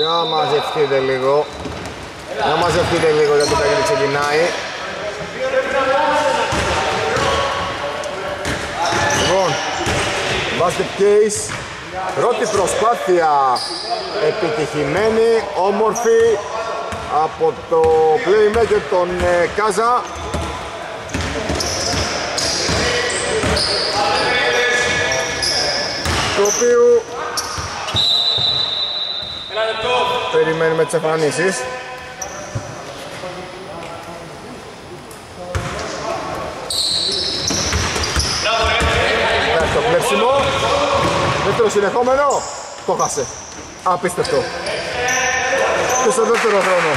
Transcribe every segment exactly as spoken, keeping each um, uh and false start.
Για μαζευτείτε λίγο. Για μαζευτείτε λίγο γιατί το παιχνίδι ξεκινάει. Λοιπόν, Basket Case, πρώτη προσπάθεια επιτυχημένη, όμορφη από το Play Major τον Κάζα. Του οποίου περιμένουμε τις εμφανίσεις. Εντάξει το κλέψιμο. Δεύτερο συνεχόμενο. Το χάσε. Απίστευτο. Και στο δεύτερο χρόνο.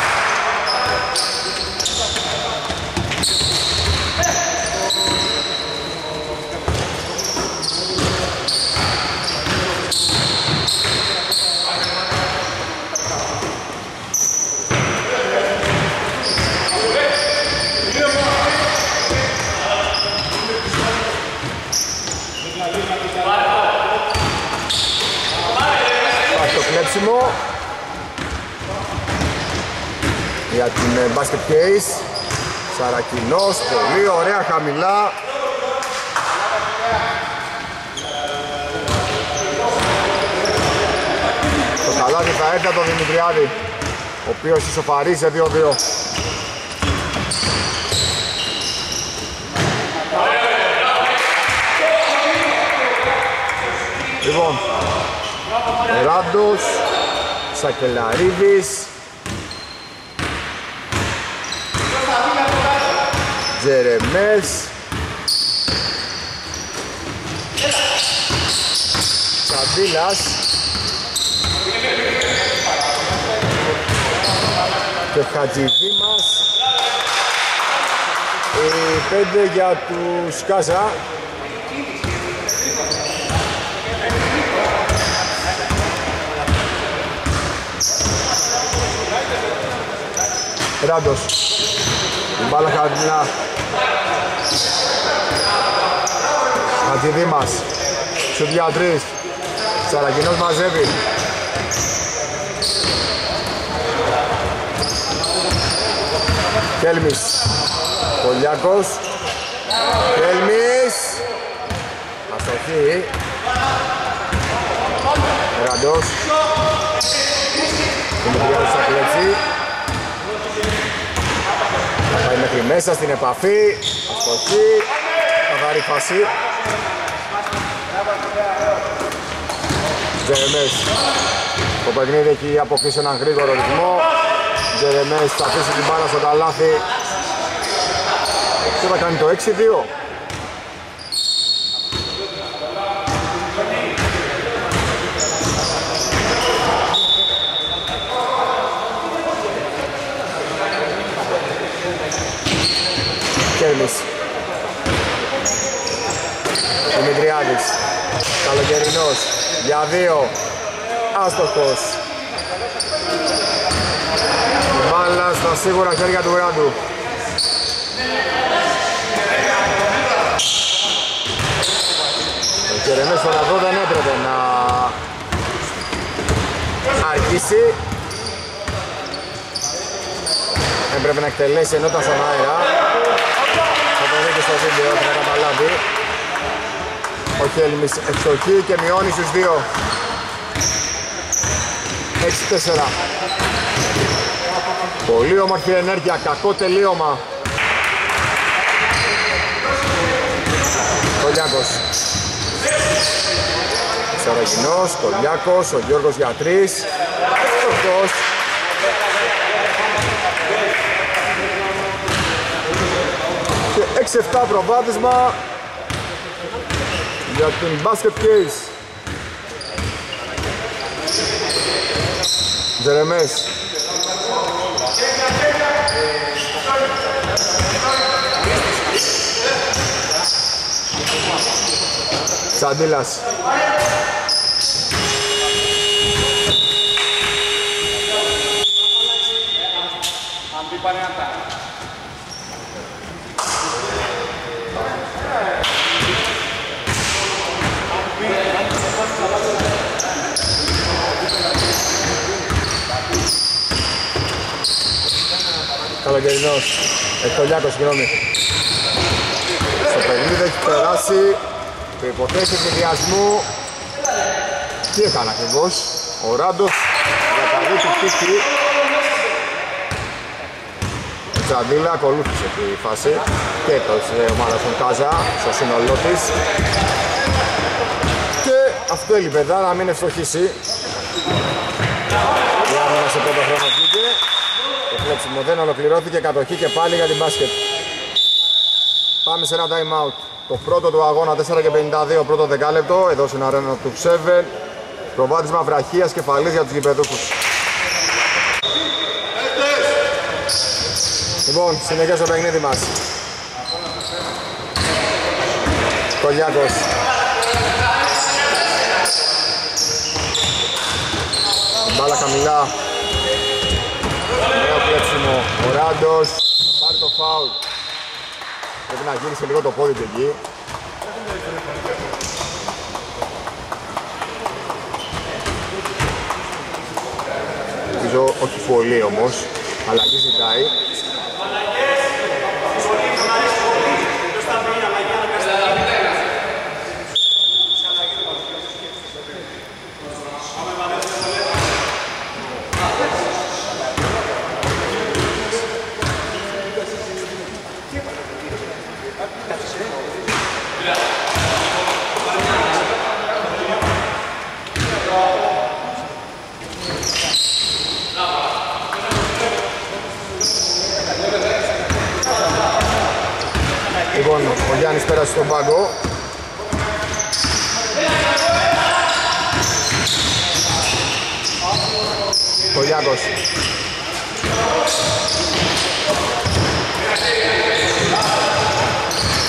Για την Basket Case Σαρακινός, πολύ ωραία χαμηλά. Το καλάδι θα έρθει από τον Δημητριάδη, ο οποίος ισοφαρεί σε δύο δύο. Λοιπόν, Ράντος, Σακελαρίδης, Τζερεμές, Σαντήλας και Χατζηδί μας. Πέντε για τους Κάζα. Ράντος, μπάλα χαμηλά. Αντιδί μας, σου διά τρεις, Σαρακινός μαζεύει. Κέλμης, Πολιάκος, Κέλμης, αστοχή. Ραντός, Δημητριάδης θα κλέψει. Θα πάει μέχρι μέσα στην επαφή, αστοχή, καθαρή φάση. Τζερεμές, το παιχνίδι έχει αποκτήσει έναν γρήγορο ρυθμό. Τζερεμές θα αφήσει την μπάλα στο καλάθι και θα κάνει το έξι δύο. Κέρμης, Δημητριάδης, καλοκαιρινός, για δύο, άστοχος. Μπάλα στα σίγουρα χέρια του Ράντου. Ο Κερεμές στον αδό δεν έπρεπε να αργήσει. Έπρεπε να εκτελέσει ενότα στον αέρα. Θα το δείτε στο βίντεο, θα καταλάβει. Ο Χέλμης εξοχή και μειώνει στους δύο. έξι τέσσερα. Πολύ όμορφη ενέργεια, κακό τελείωμα. Κολιάκος. Σαραγινός, Κολιάκος, ο Γιώργος για τρεις. Στοχός. Και έξι εφτά προβάδισμα για την Basket Case. Τζερεμές, Τσαντήλας, Καλοκαιρινός, Εκτολιάκος, συγγνώμη. Στο παιχνίδι έχει περάσει το υποθέσεις συνδυασμού. Τι έκανε ακριβώς ο Ράντος, για τα δύο του πτύχη. Ο Τσαντίλα ακολούθησε τη φάση και το ομάδα στον Κάζα, στο σύνολό της. Και αυτό έλειπε εδώ να μην ευστοχίσει. Η άμυνα σε πρώτο χρόνο βγήκε. Το κλέψιμο δεν ολοκληρώθηκε, κατοχή και πάλι για την μπάσκετ. Πάμε σε ένα time out. Το πρώτο του αγώνα, τέσσερα και πενήντα δύο, πρώτο δεκάλεπτο, εδώ στην αρένα του Seven. Προβάδισμα βραχίας κεφαλής για τους γηπεδούχους. Λοιπόν, συνεχίζει το παιχνίδι μας. Κολιάκος. Μπάλα χαμηλά. Νέο κλέψιμο. Ο Ράντος πάρει το φάουλ. Πρέπει να γύρισε λίγο το πόδι του εκεί. Νομίζω όχι πολύ όμως, αλλαγή ζητάει. Λοιπόν, ο Γιάννης πέρασε στον πάγκο. Ο Γιάννης.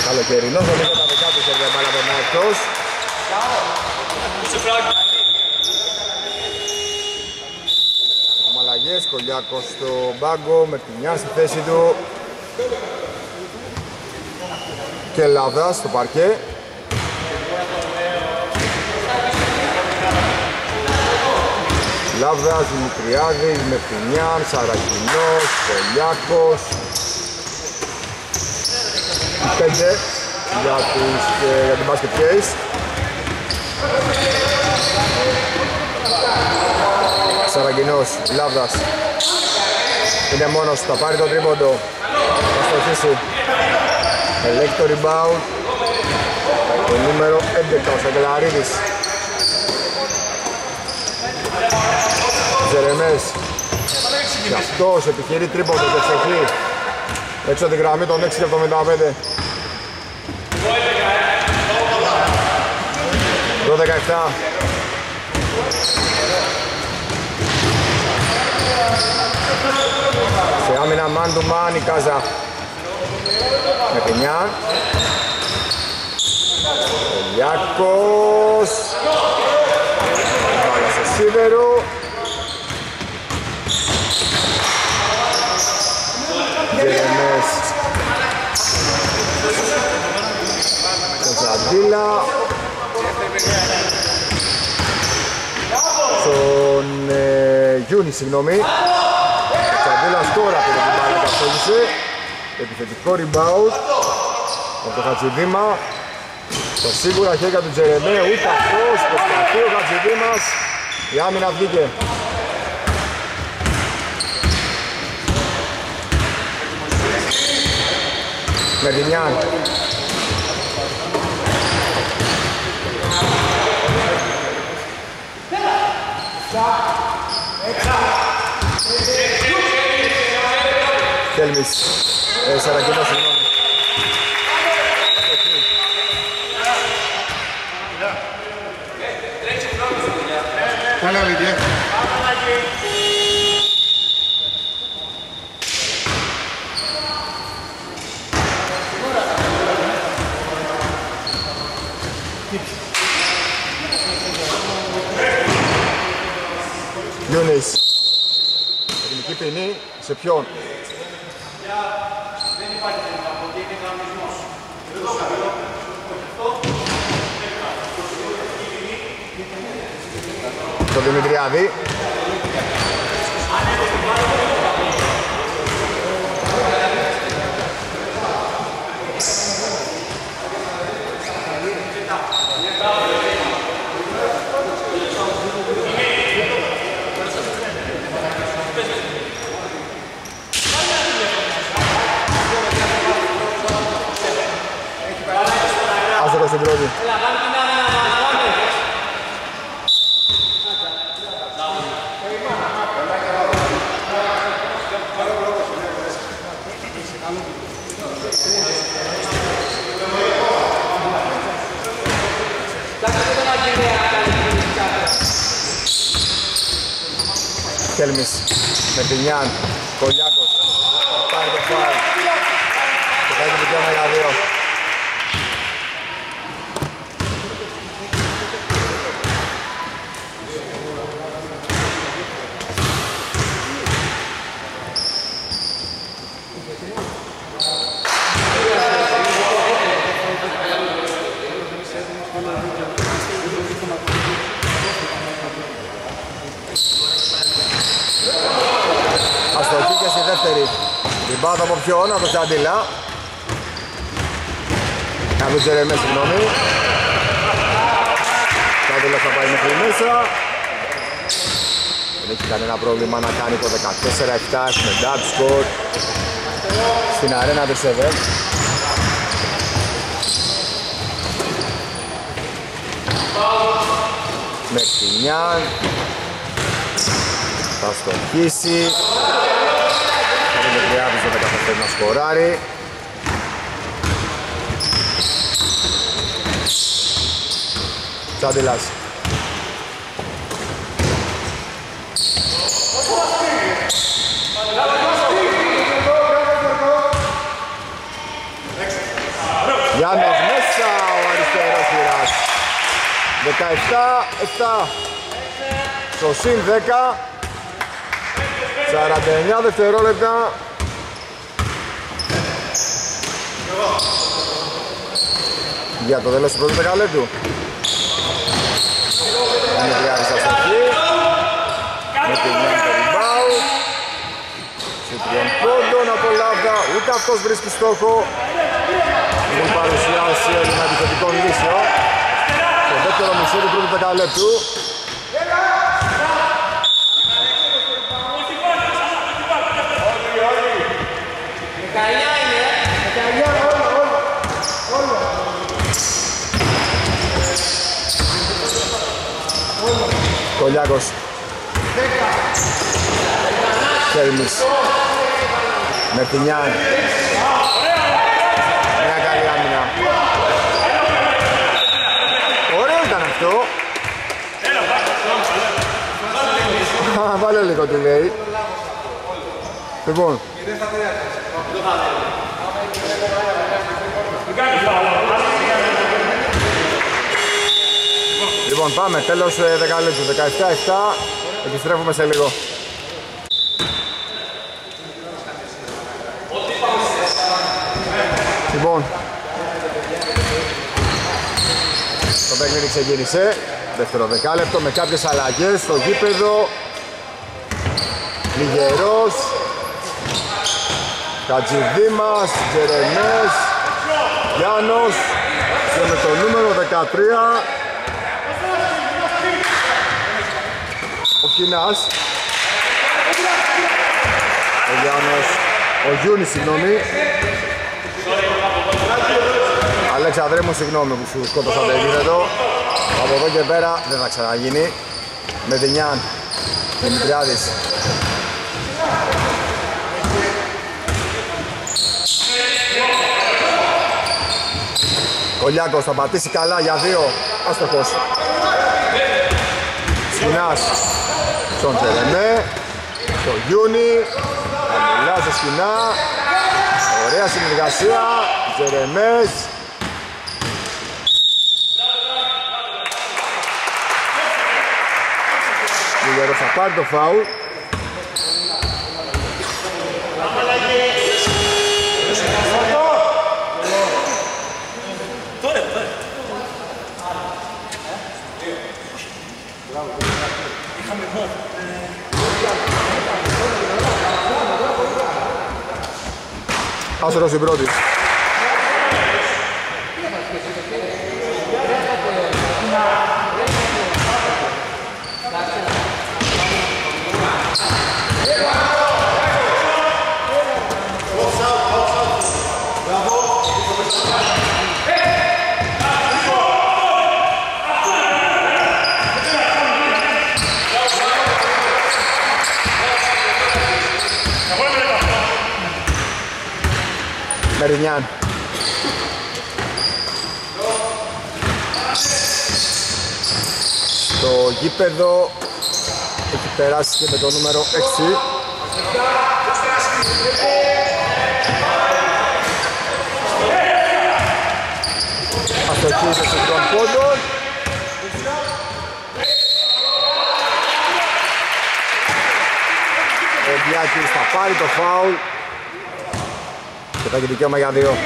Καλοκαιρινός, δεν είναι τα δικά του σέρβια μπάλα περνά εκτός. Μαλλαγές, Κολιάκος στο μπάγκο, με Μερτινιά στη θέση του. Και Λαδά στο παρκέ. Λαδάς, Δημητριάδης, Μερτινιάν, Σαρακινός, Κολιάκος. Πέντε για, τους, ε, για την Basket Case. Σαρακινός, Λαδάς. Είναι μόνος, θα πάρει το τρίποντο. Θα στοχίσει. Electric rebound, το νούμερο έντεκα, ο Σαγκελαρίδης. Ζερεμές, κι αυτός επιχειρεί τρίποντο και ψεχνεί έξω την γραμμή των έξι εβδομήντα πέντε. Το δεκαεπτά. Σε άμυνα man to man η Κάζα. Μερτινιάν, Κολιάκος, βάλα στο σίδερο. Γερεμές, Κοτσαντίλα, τον Γιούνι, συγγνώμη. Κοτσαντίλας τώρα πήρε την μπάλα και αυτόλυσε. Επιθετικό rebound από το Χατζηδήμα. Το σίγουρα χέρια του Τζερεμέ, ούτε αυτός προσπαθεί ο Χατζηδήμας. Η άμυνα βγήκε. Μερτινιάν. Κέλμις. Σαρακίνο, συγγνώμη. Γιούνις. Ελληνική ποινή σε ποιον? Το Δημητριάδη. πόδι. Κέλμης με Πινιάν, Κολιάκος, πάει το φάουλ και κάνει το δικαίωμα για δύο. Ριμπάτα από ποιον, από το Τσαντιλά. Να μην ξέρω εμείς, συγγνώμη. Τσαντιλά θα πάει μέχρι μέσα. Δεν έχει κανένα πρόβλημα να κάνει το δεκατέσσερα επτά με dub score στην αρένα του Σεβέρ. Μεκτινιάν θα στοχίσει. Ο Τριάδης δεν καταφέρει να σκοράρει. Τσάντιλας. Γιάννος μέσα, ο αριστερός χειράς. δεκαεπτά επτά. Στο συν δέκα. σαράντα εννιά δευτερόλεπτα. Για το τέλος του πρώτου δεκαλέπτου. Δημητριάδης αστοχή. Με την Γιάννη Ριμπάου. Σε τριών πόντων από Λάβδα. Ούτε αυτός βρίσκει στόχο. Έχουν παρουσιάσει ένα επιθετικό λύσιο. Το δεύτερο μισό του πρώτου δεκαλέπτου. Κολιάκος. Κέρμις. Μερτινιάν. Μια καλή άμυνα. Ωραίο ήταν αυτό. Βάλε λίγο τι λέει. Λοιπόν. Λοιπόν, πάμε, τέλος δεκαλέπτου, δεκαεπτά επτά, επιστρέφουμε σε λίγο. Λοιπόν, το παιχνίδι ξεκίνησε, δεύτερο δεκάλεπτο με κάποιες αλλαγές στο γήπεδο. Λιγερός, Κατζιδήμας, Τζερεμές, Γιάννος και με το νούμερο δεκατρία ο Κινάς, ο Γιάννος, ο Γιούνης, συγγνώμη. Αλέξανδρέ μου, συγγνώμη που σου σκότωσα το επίθετο. Από εδώ και πέρα δεν θα ξαναγίνει. Με την Ιάν, Δημητριάδης. Κολιάκος θα πατήσει καλά για δύο, άστοχος. Σκινάς στον Τζερεμέ, στο Γιούνι, αμυλά στο Σκινά. Ωραία συνεργασία, Τζερεμές. Λιγερός θα πάρει το φάουλ. Άσορος η πρώτη. Χαρινιάν. Το γήπεδο έχει περάσει και με το νούμερο έξι. Αυτοκίνηση των πόντων. Ο Διάκης θα πάρει το φάουλ και θα έχει δικαίωμα για δύο.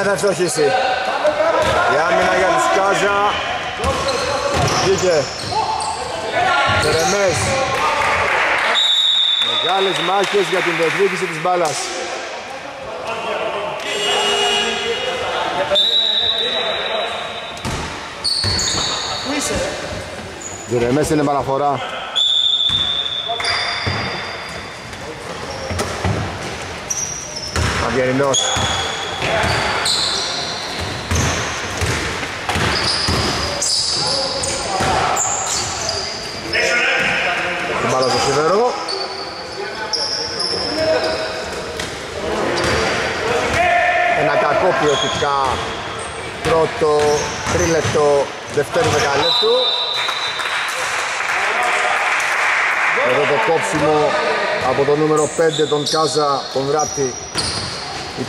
Δεν θα ευτοχίσει. Η άμυνα για τους Κάζα. Βγήκε. Τερεμές. Μεγάλες μάχες για την διεκδίκηση της μπάλας. Τερεμές είναι παραφορά. Αδιανινός. Την μπάλα στο σιδερό. Ένα κακό ποιοτικά πρώτο τρίλεπτο, δεύτερο δεκαλέπτου. Εδώ το κόψιμο από το νούμερο πέντε τον Κάζα, τον Ράτη,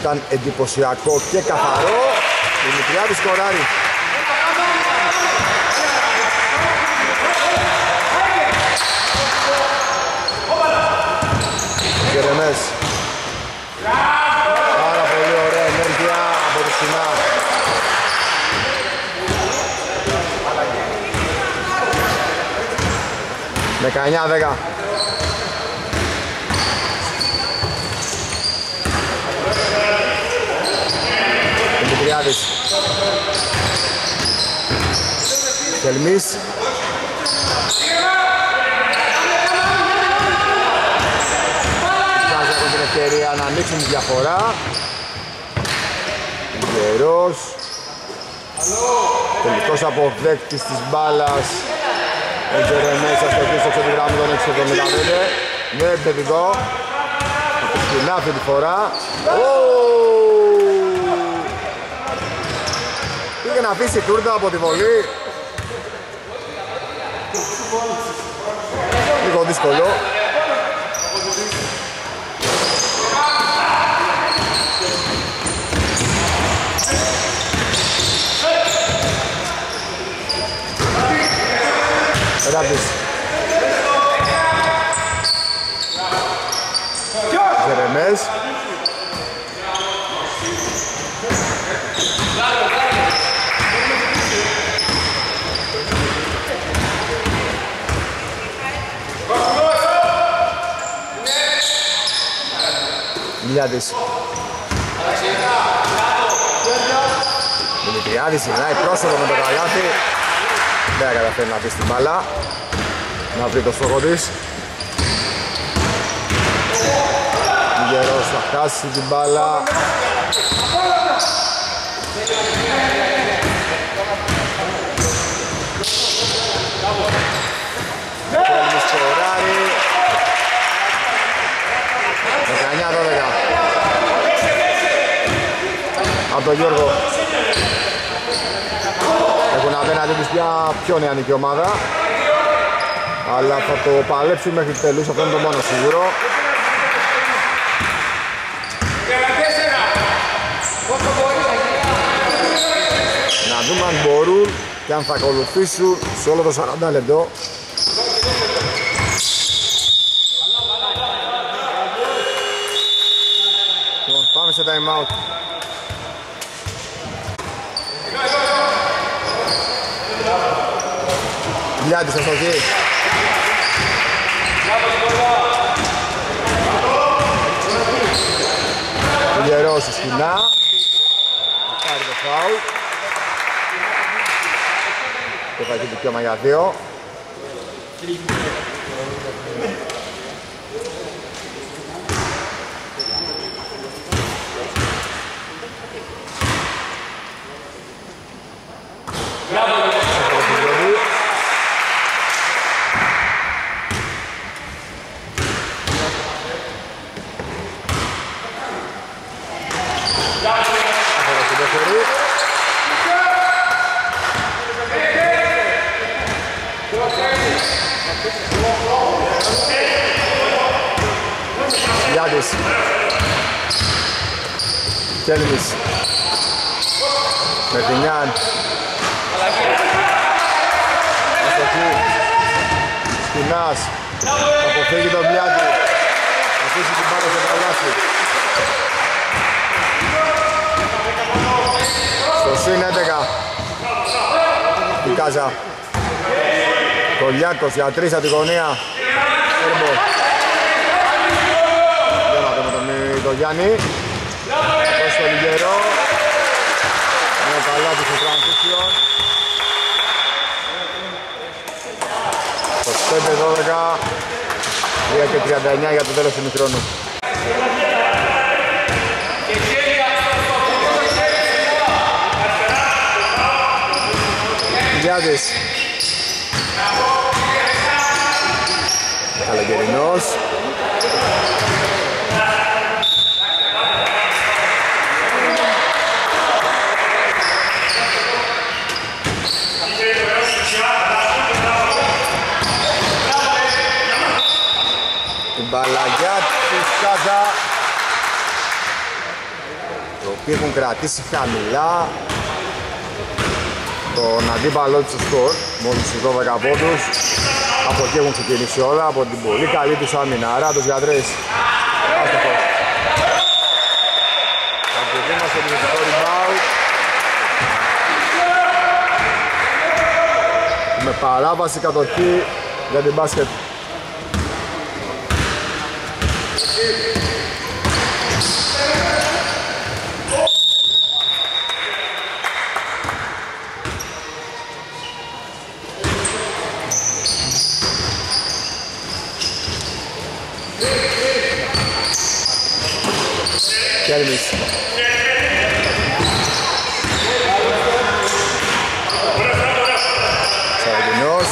ήταν εντυπωσιακό και καθαρό. Δημητριάδη σκοράρει. Γερεμές. Πάρα πολύ ωραία ενέργεια από το κοινά. δεκαεννιά δέκα. Τελμής. Βγάζει από την ευκαιρία να ανοίξουν τη διαφορά. Γερός. Τελικός αποδέκτης της μπάλας. Ο Τζερεμές αστοχής από την γράμμα των έξι εβδομήντα πέντε. Ναι, παιδικό. Σκηνά αυτή τη φορά. Πήγε να αφήσει τούρτα από τη βολή. Λίγο δύσκολο. Ράπτης. Ζερεμές. Μιλιάδης. Μιλιάδης γυρνάει πρόσωπο με το καλάθι. Δεν καταφέρει να βρει την μπάλα. Να βρει το στόχο της. Γερός θα χάσει την μπάλα. Θέλει σκοράρει. δεκαεννιά δώδεκα. Από τον Γιώργο. Έχουν απέναντι τους πια πιο νεανική ομάδα, αλλά θα το παλέψουν μέχρι τέλους, αυτό είναι το μόνο σίγουρο. Να δούμε αν μπορούν και αν θα ακολουθήσουν σε όλο το σαράντα λεπτό. Πάμε σε time out. Λιάντης αστοχή. συγκερώσει σκηνά. Θα πάρει το φάουλ. Και θα έχει δικαίωμα για δύο. Γιάννης Κέλμις Μερτινιάν Αστοχή Σκουνάς αποφύγει τον Μιάννη, αφήσει την πάρα στο καλάθι. Στο σύν έντεκα η Κάζα. Κολιάκος για τρεις από τη γωνία. Το Γιάννη, προς τον Λιγερό, με καλά του Φρανσίσιο. είκοσι πέντε δώδεκα, τρία και τριάντα εννιά για το τέλος του ημιχρόνου. Γιάννης. Καλοκαιρινός. Μπαλαγιά της Κάζα, το οποίο έχουν κρατήσει χαμηλά τον αντίπαλό του στο σκορ, μόλις στους δώδεκα πόντους. Από εκεί έχουν ξεκινήσει όλα, από την πολύ καλή τους άμυνα. Ράντος για τρεις. Άστοχος. Θα ξεκινήσει το επιθετικό rebound. Με παράβαση κατοχή για την μπάσκετ. Κέρμις Σαραγγινός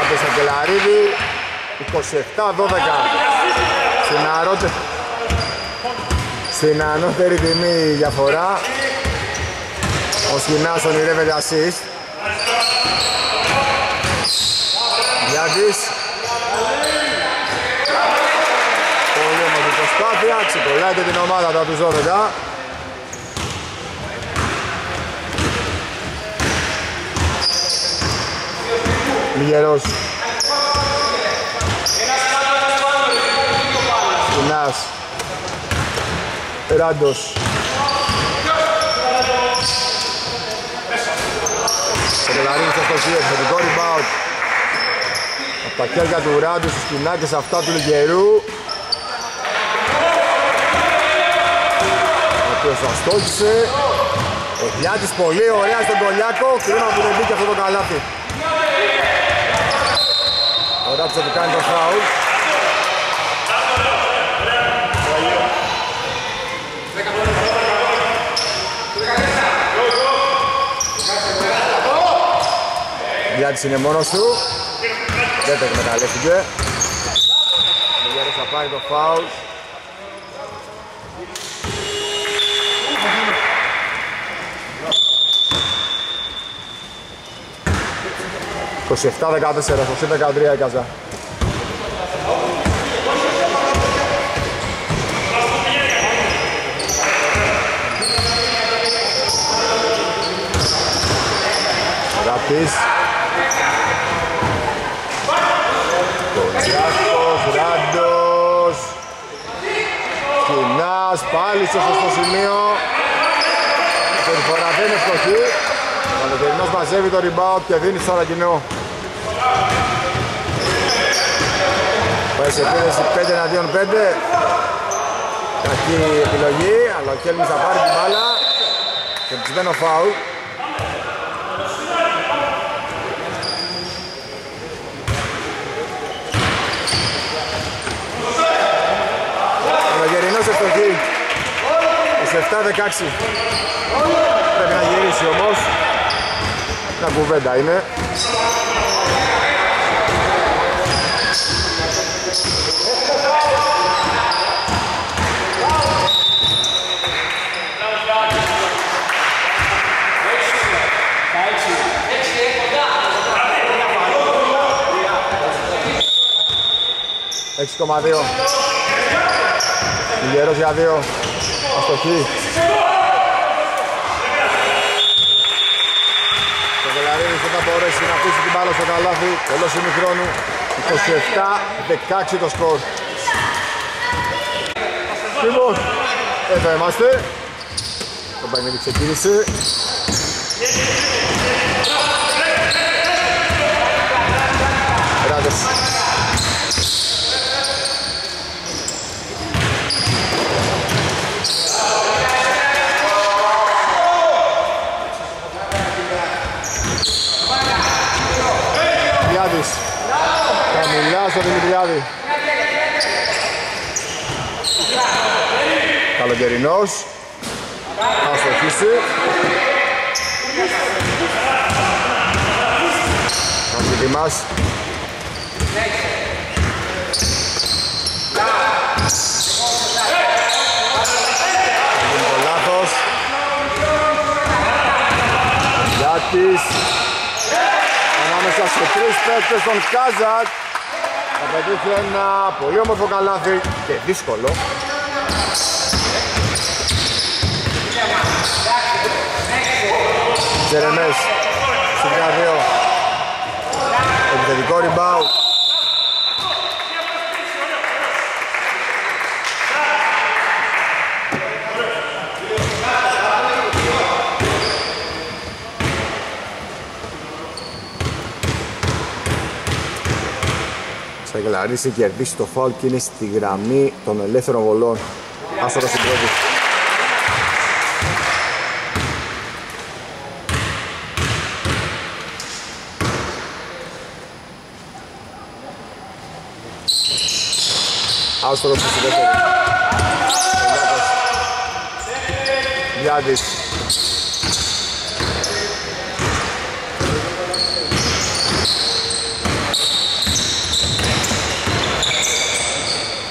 από τον Σαγκελαρίδη. είκοσι επτά δώδεκα. Στην ανώτερη τιμή η διαφορά. Ο Σκινάς ονειρεύεται assist. Γιάννης. Πολύ όμορφη προσπάθεια. Ξεκολλάει και την ομάδα τα τους δώδεκα. Λιγερός. Ράντος Τελαρίνης στο δύο, επιθετικό rebound από τα χέρια του Ράντου στις σκηνάκες αυτά του Λιγερού, ο οποίος θα στόχισε. Παιδιά της πολύ ωραία στον Κολιάκο, κρίμα που δεν μπήκε αυτό το καλάθι. Ο Ράντος θα κάνει το φάουλ. Ο Γιάννης είναι μόνος του, δεν το εκμεταλλεύτηκε. Ο Γιάννης θα πάρει το φάουλ. είκοσι επτά δεκατέσσερα, είκοσι δεκατρία η Καζά. Γραπτής. Κολιάκος Πάλι στο σωστό σημείο. Την φορά δεν είναι φτωχή. Ο Καλοκαιρινός μαζεύει το rebound και δίνει στο Αραγκινό. Πάει σε επίδεση πέντε εναντίον πέντε. Κακή επιλογή, αλλά ο Κέλμις θα πάρει την μπάλα. Και ψημένο φάουλ. Σε επτά δεκαέξι. Πρέπει να γυρίσει όμως. Μια κουβέντα είναι. έξι κόμμα δύο. Λιγερός για δύο. Αστοχή. Το Βελαρίδης δεν θα μπορέσει να αφήσει την μπάλα στο καλάθι. Τελώς ημιχρόνου. είκοσι επτά δεκαέξι το σκορ. Λοιπόν, εδώ είμαστε. Το παιχνίδι ξεκίνησε. Ράντες. Καμιλιά στο Δημητριάδη. Καλοκαιρινός. Θα στοχίσει. Θα στοιμάς. Γίνεται το λάθος. Γιάτης. Ανάμεσα σε τρεις παίκτες των Κάζακ θα πετύχει ένα πολύ όμορφο καλάθι και δύσκολο. Τζερεμές στην τρία δύο. Επιθετικό rebound. Θα εκλαρίσει, κερδίσει το φάουλ και είναι στη γραμμή των ελεύθερων βολών. Άστορα στην πρώτη. Άστορα στην δεύτερη. Γιάντης.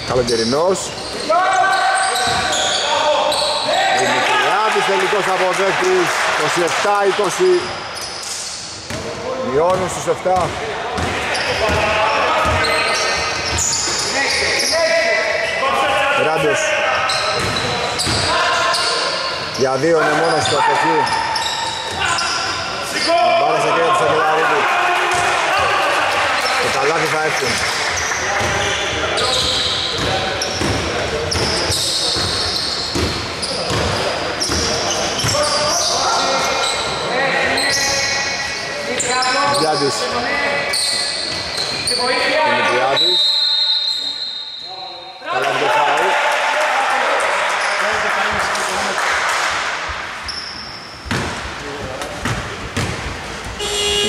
Καλοκαιρινός. Δημητριάδης τελικός αποδέκτης. είκοσι επτά είκοσι. Μειώνουν στους επτά. Ράντος. Για δύο είναι μόνος στο αυτοχή. Πάρα σε κέντρο του Σακελαρίδη. Το καλάθι θα έρθουν. Δημητριάδης. Δημητριάδης. Καλά και φάουλ.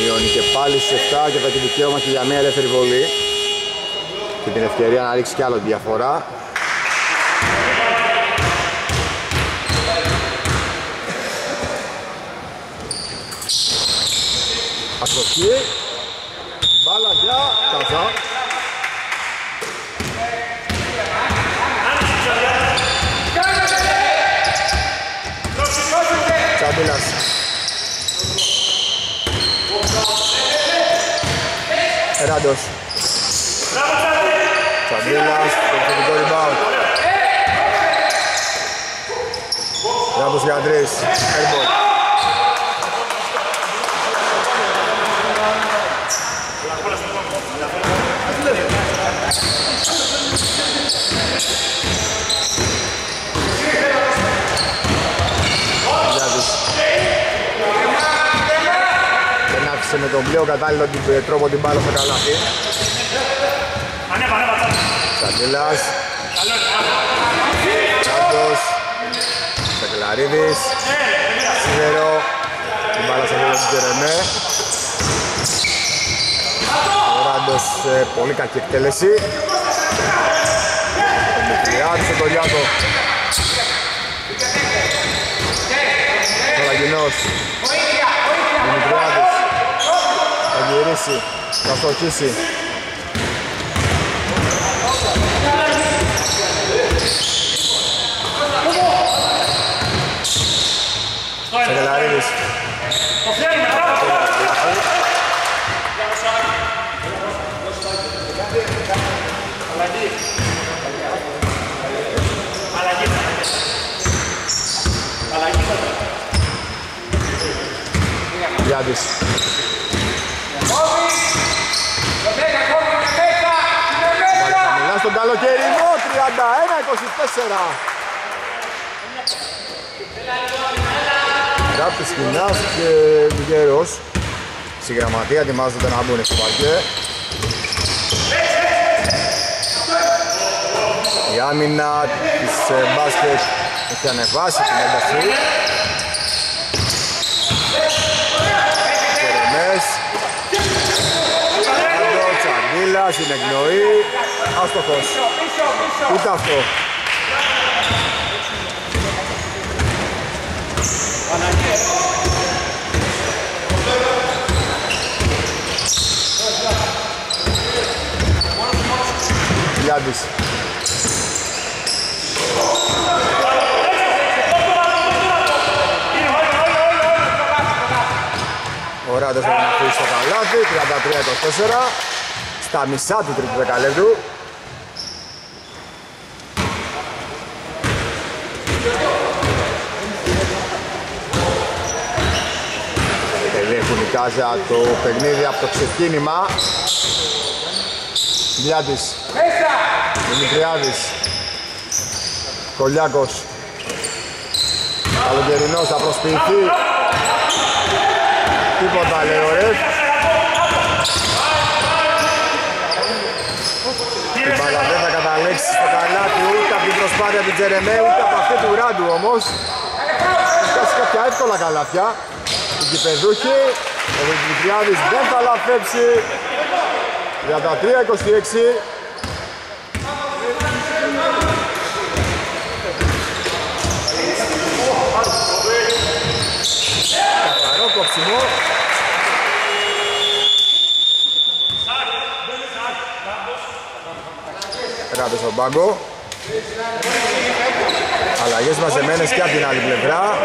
Μειώνει και πάλι στις επτά και θα έχει δικαίωμα και για μία ελεύθερη βολή. Και την ευκαιρία να ρίξει κι άλλο τη διαφορά. Αστοχή, μπάλα για Καζά. Τσαντήλας. Ράντος. Τσαντήλας, το rebound. Ράντος για τρεις, airball. Let's go. με τον πλέον κατάλληλο τρόπο την μπάλα στο καλάθι. Τσαντήλας. Τσάντος. Τσακλαρίδης. Σίδερο. Την μπάλα σε αυτήν την Κερεμέ. Ο Ράντος, πολύ κακή εκτέλεση. Ο Μητριάδης, ο Τολιάκο. Καλαγινός. Ο Μητριάδης θα γυρίσει, θα στοχίσει. Σεγελαρίδης. Γιάννης. Χαμηλά στον καλοκαιρινό, τριάντα ένα είκοσι τέσσερα. Ράπτης Κινάς και Βιγέρος. Συγγραμματεία ετοιμάζονται να μπουν στο πακέ. Η άμυνα της μπάσκετ έχει ανεβάσει την ένταση. Τσαντήλα, συνεγνοεί, άστοχος. Ούτε αυτό. Γιάννης. Ο Ράντος θα γραφτεί στο καλάθι, τριάντα τρία είκοσι τέσσερα, στα μισά του τρίτου δεκαλέπτου. Τελείχουν η Κάζα το παιχνίδι από το ξεκίνημα. Βλιάτης, Δημητριάδης, Κολιάκος, Καλοκαιρινός θα προσποιηθεί. Τίποτα λέει ο Ρεφ. Η μπάλα δεν θα καταλήξει στο καλάθι ούτε από την προσπάθεια του Τζερεμέ ούτε από αυτή του Ράντου όμως. Θα φτάσει κάποια εύκολα καλάθια. Η κυπεδούχη, ο Δημητριάδης δεν θα λαφέψει. τριάντα τρία είκοσι έξι. Καθαρό κοψιμό. Ράντος στον πάγκο. Αλλαγές μαζεμένες και από την άλλη πλευρά.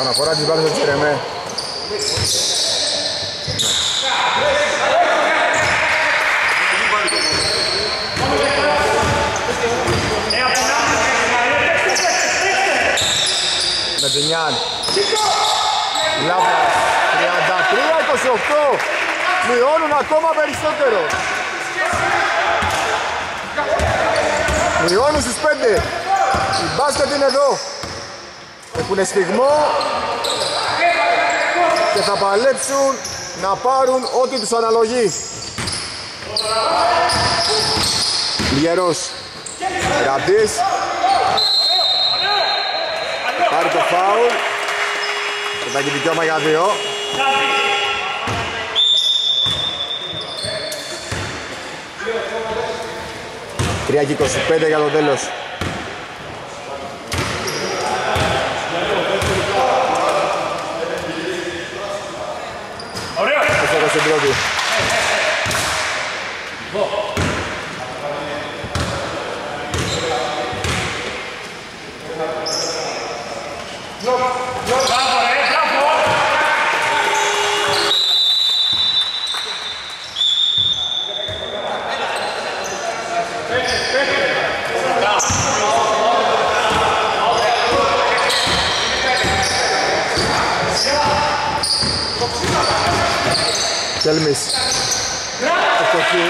Αναφορά της μπάλας του Τζερεμέ. Μετινιάν. Λάβρας. τριάντα τρία είκοσι οκτώ. Μειώνουν ακόμα περισσότερο. Μειώνουν στους πέντε. Η μπάσκετ είναι εδώ. Έχουνε στιγμό και θα παλέψουν να πάρουν ό,τι τους αναλογεί. Λιγερός, Ραπτής, πάρει το φάουλ και θα έχει δικαιώμα για δύο. τρία και είκοσι πέντε για το τέλος. Στην πρώτη. Τελμής. Ευτοχή.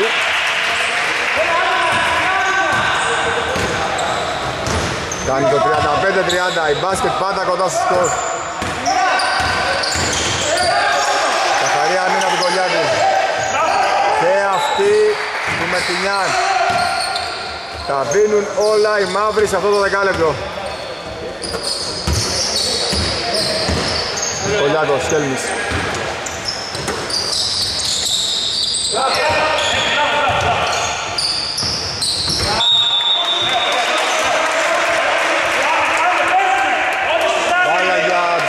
Κάνει το τριάντα πέντε τριάντα, η μπάσκετ πάντα κοντά στο σκορ. Καθαρία μήνα του Κολιάδη. Και αυτοί του Μερτινιάν. Τα δίνουν όλα οι μαύροι σε αυτό το δεκάλεπτο. Κολιάκος, Κέλμης.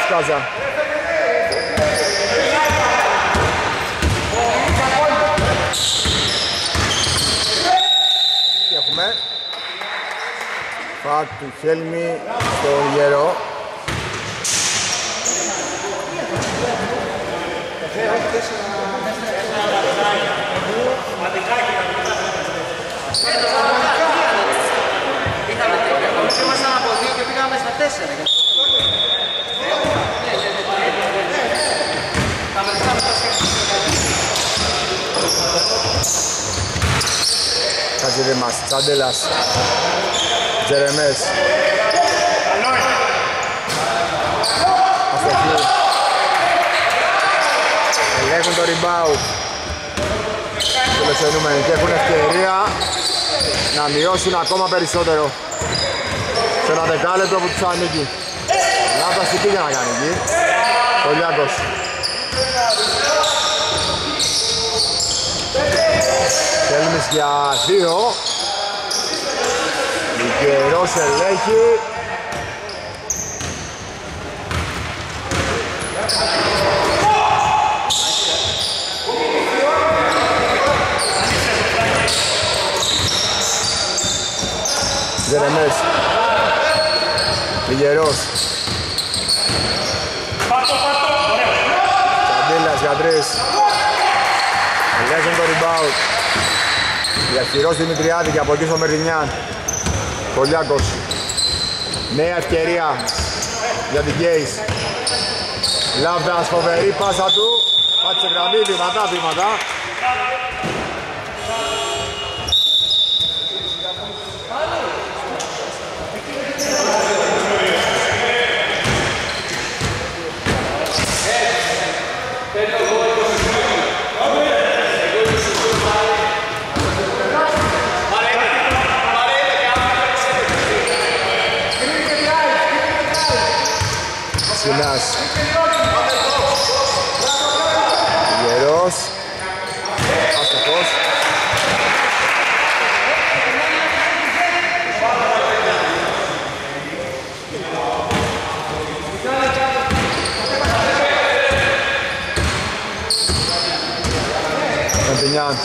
Κάζα. Τι έχουμε. Φακ του Χέλμη στον Γερό. Ήμασταν από δύο και πήγαμε στα τέσσερα. Κατζιδήμας, Τσάντελας, Τζερεμές, Αστοχή. Ελέγχουν το rebound και λεξενούμενοι και έχουν ευκαιρία να μειώσουν ακόμα περισσότερο σε ένα δεκάλεπτο που τους ανήκει. Λάμπταστική για να κάνει εκεί, Κολιάκος. Θέλμης για δύο. Λικερός ελέγχει. Ζερεμές. Λικερός. Καντήλας για τρεις. Ελέγχουν το rebound. Διαχειρός Δημητριάδη και από εκεί στο Μερινιάν. Κολιάκος. Νέα ευκαιρία για την Κέις. Λάβδας, φοβερή πάσα του. Πάτσε γραμμή, βήματα, βήματα. Γερός. Αστοχός. Μερτινιάν.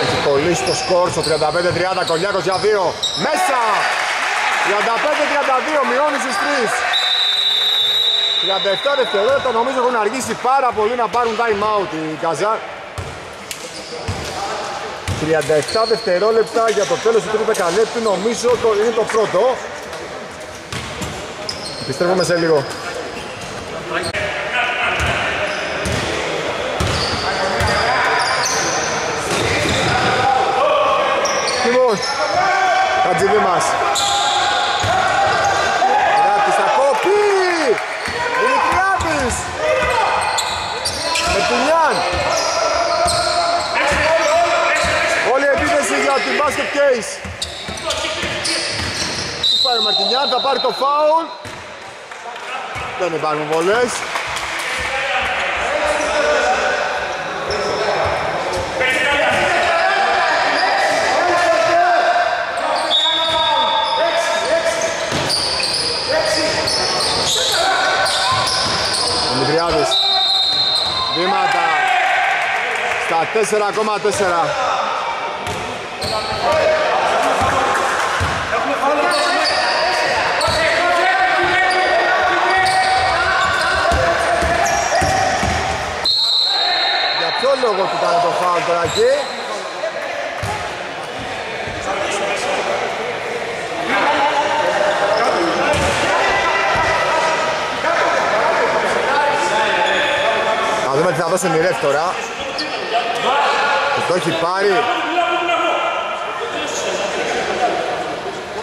Έχει κολλήσει το σκορ στο τριάντα πέντε τριάντα. Κολιάκος για δύο. Μέσα! τριάντα πέντε τριάντα δύο, μειώνει στις τρεις. τριάντα επτά δευτερόλεπτα, νομίζω έχουν αργήσει πάρα πολύ να πάρουν time out οι Καζάρ. τριάντα επτά δευτερόλεπτα για το τέλος του τρίτου δεκαλέπτου, νομίζω το, είναι το πρώτο. Επιστρέφουμε σε λίγο. Λοιπόν, Κατζηδί μας. Μερτινιάν. Όλη η επίθεση για την Basket Case. Πάρει ο Μερτινιάν, θα πάρει το φάουλ. Δεν υπάρχουν βολές. Βήματα στα τέσσερα κόμμα τέσσερα. Για ποιο λόγο του κάνει το φάουλ τώρα εκεί? Θα δώσουν η ρεφ τώρα. Το έχει πάρει.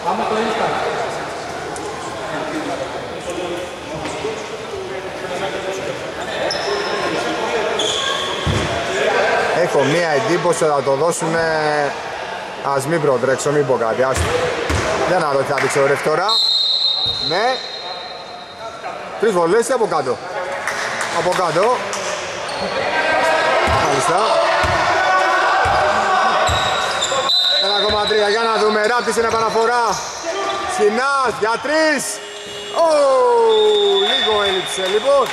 Πάμε το ίστα. Έχω μία εντύπωση ότι θα το δώσουμε. Ας μην προτρέξω, μην πω κάτι. Ας... Δεν αρρώτη θα δείξω ρευτορά. Με τρεις βολές από κάτω. Από κάτω. Μάλιστα. ένα κόμμα τρία για να δούμε. Ράπτη στην επαναφορά. Σινάς για τρεις. Ω, λίγο έλειψε λοιπόν.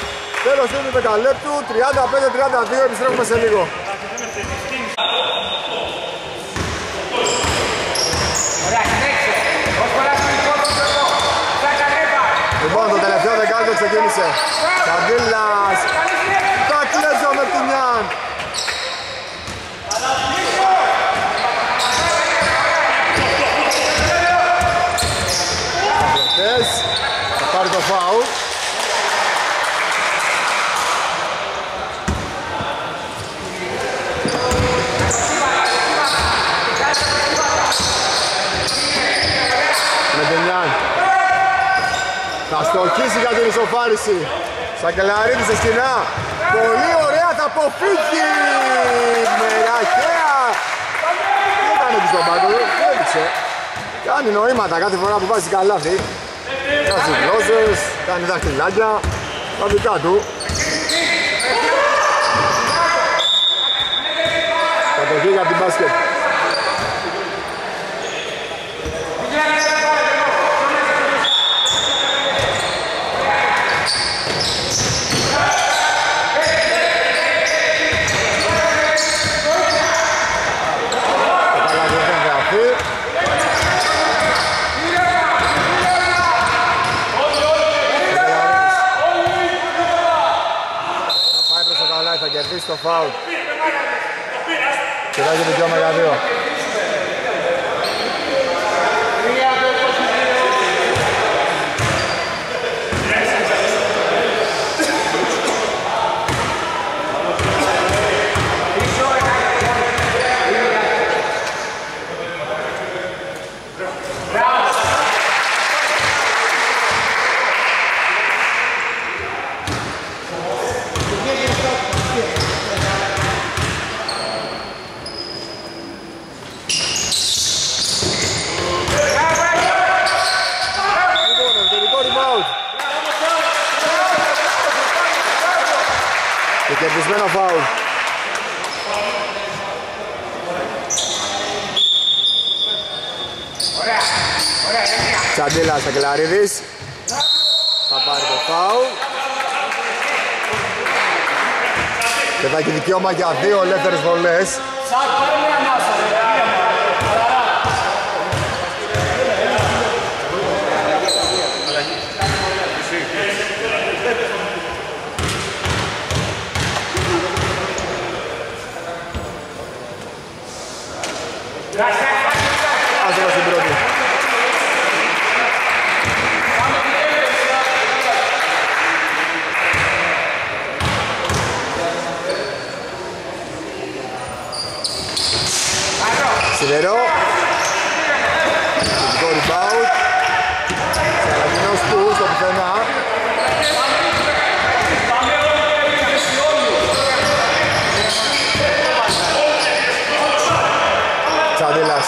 Τέλος του δεκαλέπτου. τριάντα πέντε τριάντα δύο. Επιστρέφουμε σε λίγο. Λοιπόν, το τελευταίο δεκάλεπτο ξεκίνησε. Καβίλας. Τακλέζο με την Ιαν. Θα πάρει το φάου. Θα στοχίσει για την ισοφάριση. Σακελαρίδη σε σκηνά. Πολύ ωραία τα αποφύγει. Με ραχαία. Δεν ήταν εκεί στον πάγκο. Έδειξε. Κάνει νοήματα κάθε φορά που βάζει καλάθι. Κάνει γλώσσες, κάνει δαχτυλάκια. Τα δικά του. Κατοχή για την μπάσκετ. Στο φάουλ. Κοιτάζει δικαίωμα για δύο. Κερδισμένο φάουλ. Τσαντήλα Σακελαρίδης. Θα πάρει το φάουλ. Και θα έχει δικαίωμα για δύο ελεύθερες βολές. Άσχημα στην πρώτη. Σιδερό. Φυσικό rebound. Σαραγινός του στο πουθενά. Τσαντήλας.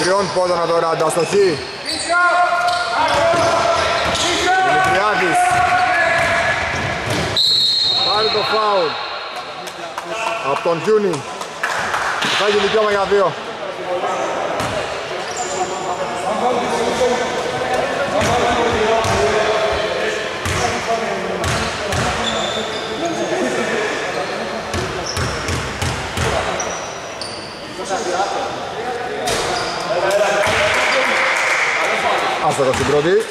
Τριών πόδων Αδωράντα, αστοχή. Δημητριάδης. Πάρει το φάουλ. Από τον Γιούνι. Θα έχει δικαίωμα για δύο. Άστοχο στην πρώτη.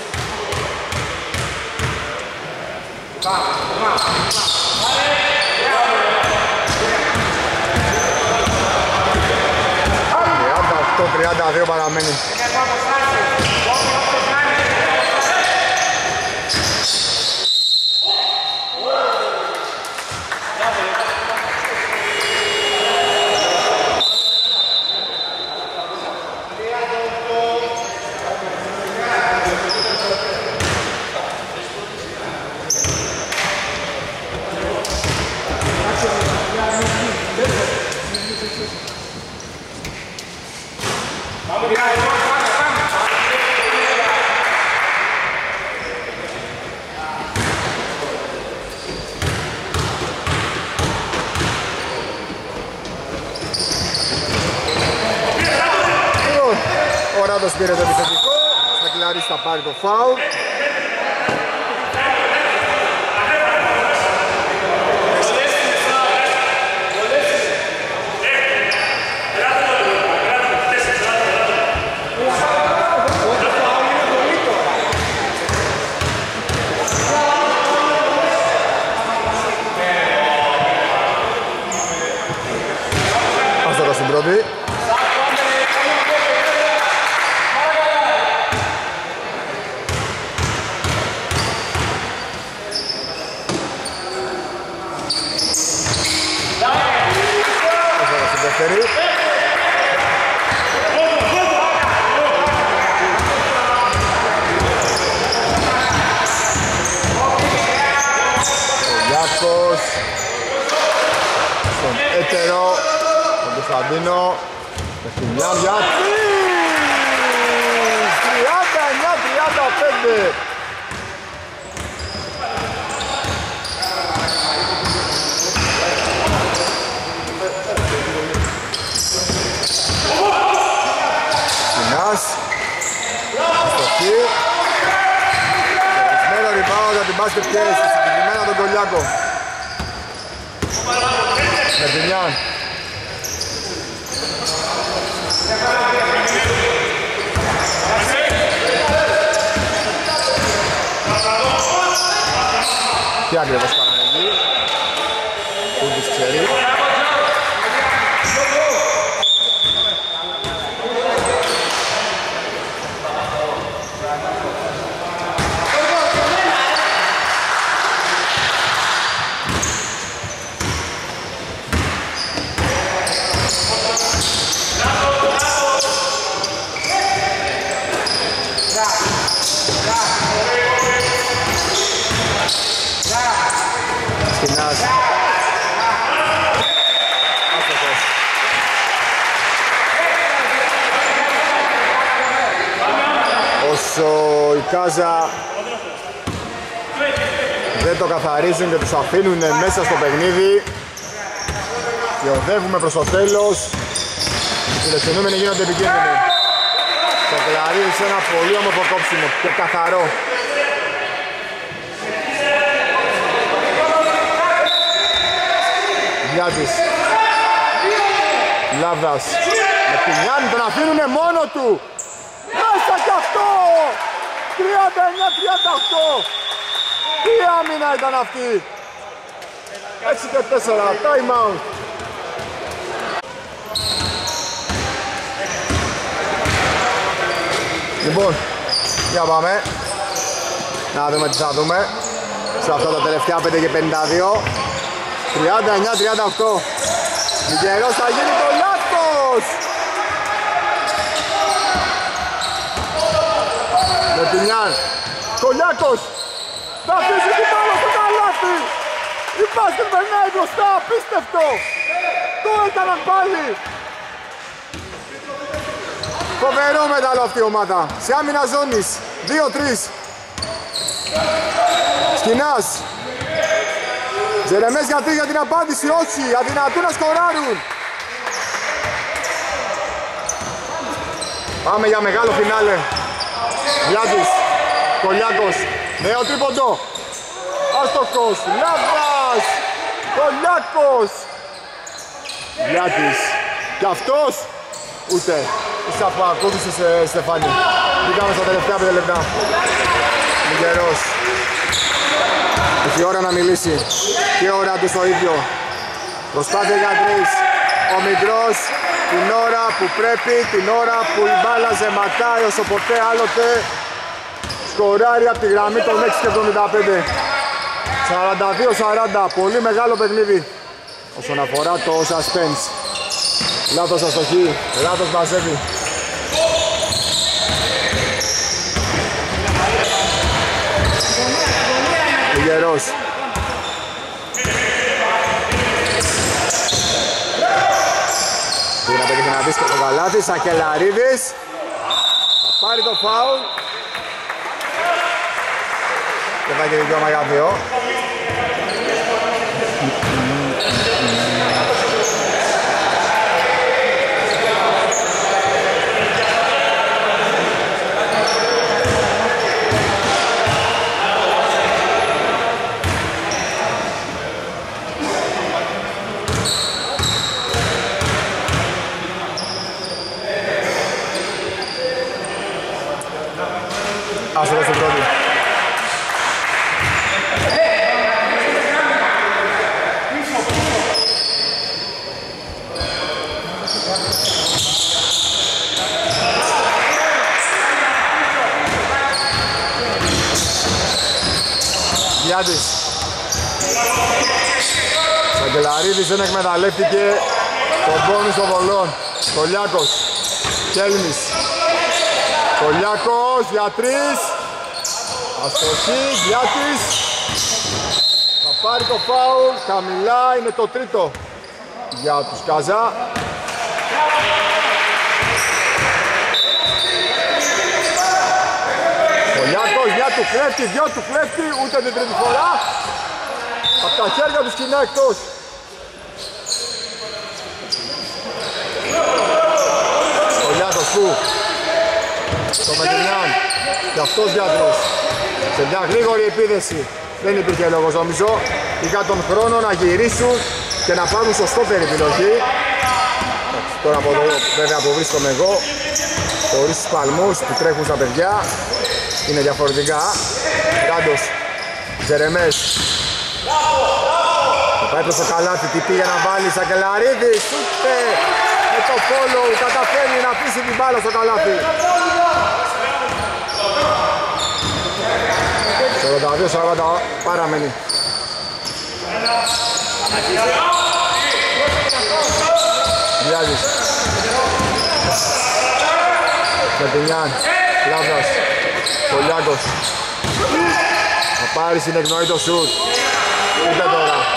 τριάντα οκτώ τριάντα δύο παραμένει. Κωνσταντινόπουλος πήρε το επιθετικό. Στα κλαρίς θα πάρει το φάουλ. Κωνσταντίνο, με χιλιάδια, τριάντα εννιά τριάντα πέντε. Κινάς, αστοχή, περισμένο rebound για την Basket Case, συγκεκριμένα τον Κολιάκο. Μερτινιάν. Τι ακριβώς κάνανε εκεί, που τους ξέρει. Όσο η Κάζα δεν το καθαρίζουν και τους αφήνουν μέσα στο παιχνίδι και οδεύουμε προς το τέλος. Οι φιλοξενούμενοι γίνονται επικίνδυνοι. Το κλαρίδι σε ένα πολύ όμορφο κόψιμο και καθαρό. Γιάτης, Λάβδας, με την Γιάννη τον αφήνουνε μόνο του. Μέσα κι αυτό! τριάντα εννιά τριάντα οκτώ. Τι άμυνα ήταν αυτή! έξι τέσσερα, time out. Λοιπόν, για πάμε. Να δούμε τι θα δούμε. Σε αυτά τα τελευταία πέντε και πενήντα δύο. τριάντα εννιά τριάντα οκτώ. Η καιρός θα γίνει το λάθος. Λετινιάν, Κολιάκος, θα αφήσει την πάνω στο καλάθι. Η Μπάσκετ περνάει μπροστά, απίστευτο. Το έκαναν πάλι. Φοβερό μετάλλο αυτή η ομάδα. Σε άμυνα ζώνης, δύο τρία. Σκινάς. Ζερεμές γιατί για την απάντηση, όχι, αδυνατούν να σκοράρουν. Πάμε για μεγάλο φινάλε. Βλάτης, Κολιάκος, νέο τρίποντο. Άστοχος, Λάβδας, Κολιάκος. Βλάτης, κι αυτός, ούτε. Ίσα που ακούγησε σε Στεφάνη. Πήγαμε στα τελευταία πέντε λεπτά. Μηγκερός. Έχει ώρα να μιλήσει και ώρα του στο ίδιο. Προσπάθεια για τρεις. Ο μικρός την ώρα που πρέπει, την ώρα που η μπάλα ζεματάει όσο ποτέ άλλοτε. Σκοράρει από τη γραμμή των έξι εβδομήντα πέντε. σαράντα δύο σαράντα, πολύ μεγάλο παιχνίδι. Όσον αφορά το suspense. Λάθος αστοχή, λάθος μαζεύει. Γερός. Πήγε να πέτυχε να δεις το καλάθι, Σακελαρίδης. Θα πάρει το φάουλ. Και θα έχει δικαίωμα για δύο. Άσο το πρώτο. Γιάντης. Ο Αγγελαρίδης δεν εκμεταλλεύτηκε τον πόνους των βολών. Κολιάκος. Κέλμης. Κολιάκος για τρεις. Αστοχή, Γιάτης. Θα πάρει το φάουλ, χαμηλά, είναι το τρίτο για τους Καζά. Κολιάκος, μια του κλέφτη, δυο του κλέφτη, ούτε την τρίτη φορά. Απ' τα χέρια τους κοινά εκτός. Κολιάκος που το Μεντινιάν και αυτός Γιάτρος. Σε μια γρήγορη επίδεση δεν υπήρχε λόγος νομίζω. Είχα τον χρόνο να γυρίσουν και να πάρουν σωστότερη επιλογή. Τώρα από εδώ βέβαια αποβρίσκομαι εγώ, χωρίς τους παλμούς που τρέχουν στα παιδιά. Είναι διαφορετικά. Ράντος, Τζερεμές. Θα πάει προς το καλάθι, τι πήγε να βάλει σαν Αγγελαρίδης. Ούτε με το follow καταφέρνει να αφήσει την μπάλα στο καλάθι. σαράντα δύο σαράντα παραμένει. Βιάζεις. Μεντινιάν, Λάβδας, Κολιάκος. Θα πάρει συνεκνοεί το σουτ. Ούτε τώρα.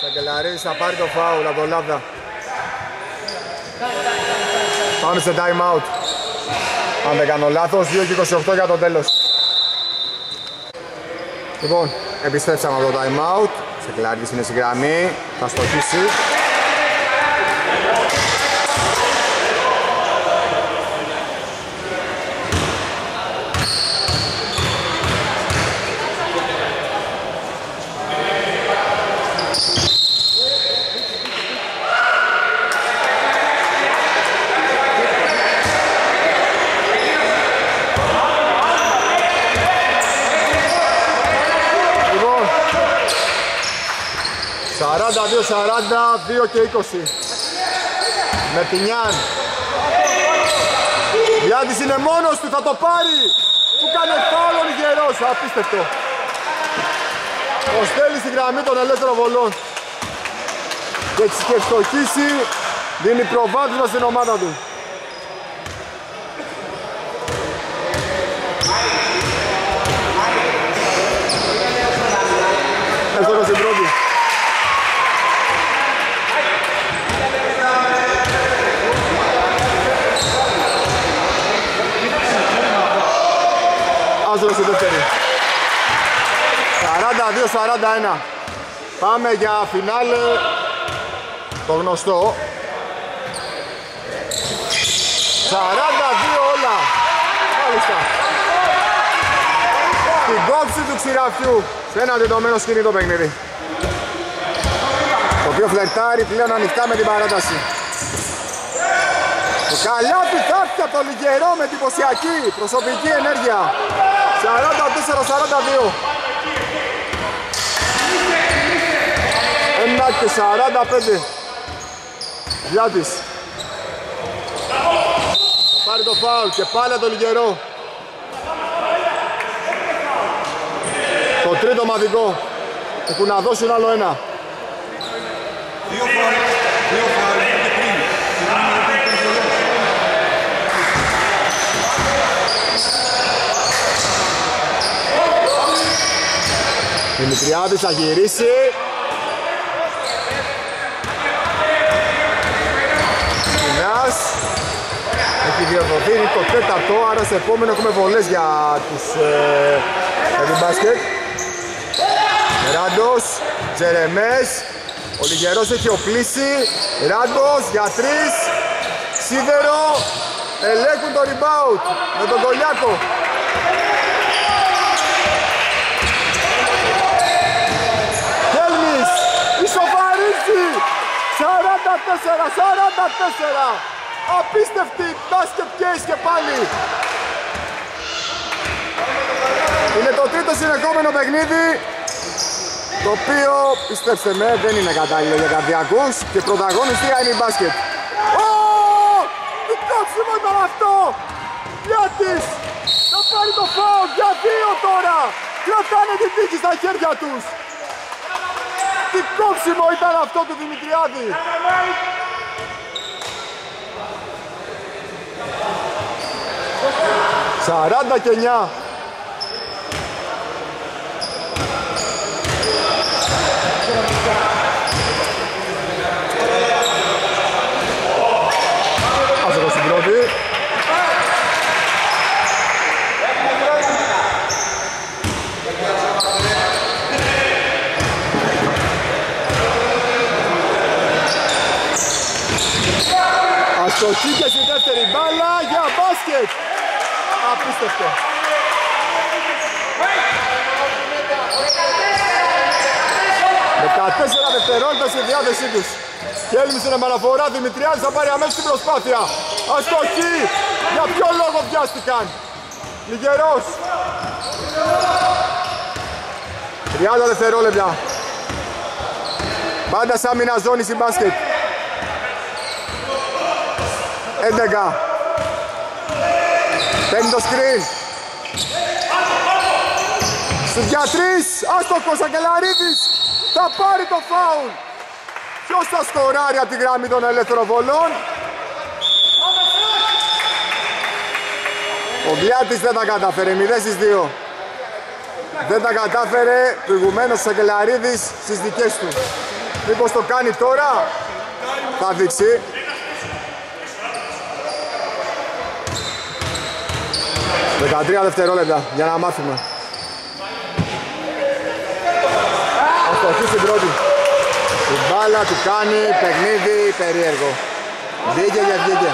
Σαγκελαρίδης θα πάρει το φάουλ από τον Λάβδα. Πάμε σε time out. Αν δεν κάνω λάθος, δύο και είκοσι οκτώ για το τέλος. Λοιπόν, επιστρέψαμε από το time out. Σαγκελαρίδης είναι στη γραμμή, θα στοχίσει. σαράντα δύο σαράντα, δύο και είκοσι. Μερτινιάν. Γιάντης είναι μόνος του, θα το πάρει. Του κάνει φάουλ ο Νιγερός, απίστευτο. Ο στέλνει στη γραμμή των ελεύθερων βολών. Και έτσι και ευστοχίσει, δίνει προβάδισμα στην ομάδα του. Έστωχα στην πρώτη. Άσο στη δεύτερη. σαράντα δύο σαράντα ένα. Πάμε για φινάλε. Το γνωστό. σαράντα δύο όλα. Μάλιστα. Στην κόψη του ξηραφιού. Σε ένα δεδομένο σκηνή το παιχνίδι. Το οποίο φλερτάρει πλέον ανοιχτά με την παράταση. Το καλάθι χάθηκε από τον Λιγερό με εντυπωσιακή προσωπική ενέργεια. σαράντα τέσσερα σαράντα δύο. Ένα και σαράντα πέντε. Γιάντης. Θα πάρει το φάουλ και πάλι τον Λιγερό. Το τρίτο μαδικό. Έχουν να δώσουν άλλο ένα. Δύο φορές. Δύο φορές. Δημητριάδης θα γυρίσει. Κινάς. Έχει διαδοθεί το τέταρτο, άρα σε επόμενο έχουμε βολές για τους... Ε, για την μπάσκετ. Ράντος. Τζερεμές, ο Λιγερός έχει οπλίσει. Ράντος για τρεις. Σίδερο, ελέγχουν το rebound με τον Κολιάκο. Χέλμις, ισοφαρίζει. σαράντα τέσσερα σαράντα τέσσερα. Απίστευτη basket case και πάλι. Είναι το τρίτο συνεχόμενο παιχνίδι, το οποίο, πιστέψτε με, δεν είναι κατάλληλο για καρδιακούς και πρωταγωνιστία είναι η μπάσκετ. Ω! Τι κάψιμο ήταν αυτό! Γιάτης! Θα πάρει το φάουλ για δύο τώρα! Κρατάνε την νίκη στα χέρια τους! Τι κόψιμο ήταν αυτό του Δημητριάδη! σαράντα και εννιά. Αστοχή και στη δεύτερη μπάλα για μπάσκετ. Απίστευτο. δεκατέσσερα δευτερόλεπτα στη διάθεσή τους. Χέλμι στην επαναφορά, Δημητριάδης θα πάρει αμέσως την προσπάθεια. Αστοχή. Για ποιο λόγο βιάστηκαν. Λιγερός. τριάντα δευτερόλεπτα. Πάντα σαν μήνα ζώνη στην μπάσκετ. έντεκα. Παίρνει το σκριν. Στους γιατρείς, άστοχος, Αγγελαρίδης θα πάρει το φάουλ. Ποιος θα σκοράρει από τη γραμμή των ελεύθερων βολών. Ο Βιάτης δεν τα κατάφερε, μηδέν στις δύο. Δεν τα κατάφερε προηγουμένως ο Αγγελαρίδης στις δικές του. Μήπως το κάνει τώρα, θα δείξει. δεκατρία δευτερόλεπτα για να μάθουμε. Αστοχή στην πρώτη. Η μπάλα του κάνει παιχνίδι περίεργο. Βγήκε για βγήκε.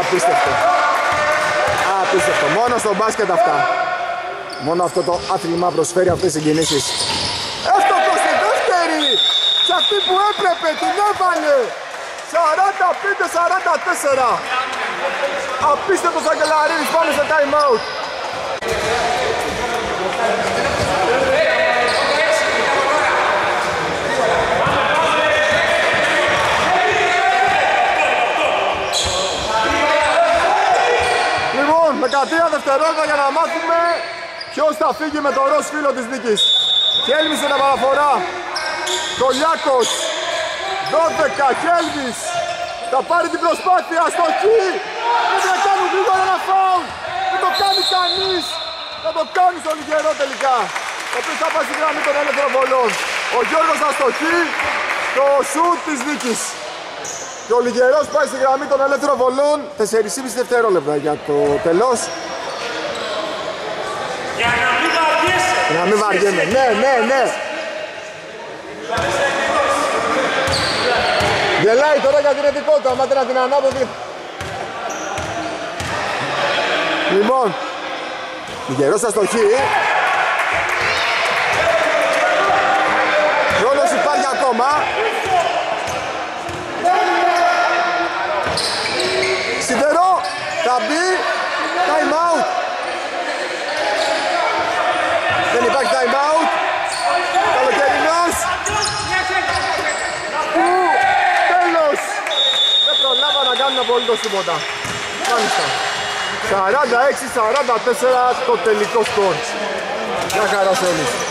Απίστευτο. Απίστευτο. Μόνο στο μπάσκετ αυτά. Μόνο αυτό το άθλημα προσφέρει αυτές τις συγκινήσεις. Εύστοχο στη δεύτερη. Και αυτή που έπρεπε την έβαλε. σαράντα πέντε σαράντα τέσσερα. Απίστευτος Αγγελαρίδης, πάμε σε time out. Λοιπόν, δεκατρία δευτερόλεπτα για να μάθουμε ποιος θα φύγει με το ροζ φίλο της νίκης. Χέλμις την επαναφορά. Κολιάκος, δώδεκα, Χέλμις. Θα πάρει την προσπάθεια, αστοχή. Πρέπει να κάνουν γρήγορα ένα φάουλ. Δεν το κάνει κανείς. Θα το κάνει στον Λιγερό τελικά. Ο οποίος θα πάει στη γραμμή των ελεύθερων βολών. Ο Γιώργος αστοχή, το σουτ της νίκης. Και ο Λιγερός πάει στη γραμμή των ελεύθερων βολών. τέσσερα και μισό δευτερόλεπτα για το τελώς. Για να μην βαριέσαι. Για να μην βαριέμαι. Ναι, ναι, ναι. Γελάει τώρα γιατί είναι δικό του, άμα να την ανάποδη. Λοιπόν, Λιγερός αστοχή. Χρόνος υπάρχει ακόμα. Σιδερό, θα μπει, time out. Δεν υπάρχει time out. Καλοκαιρινός. Τέλος. Δεν προλάβα να κάνουν απολύτως τίποτα. Μάλιστα. σαράντα έξι σαράντα τέσσερα το τελικό σκορ. Γεια χαρά σε όλους.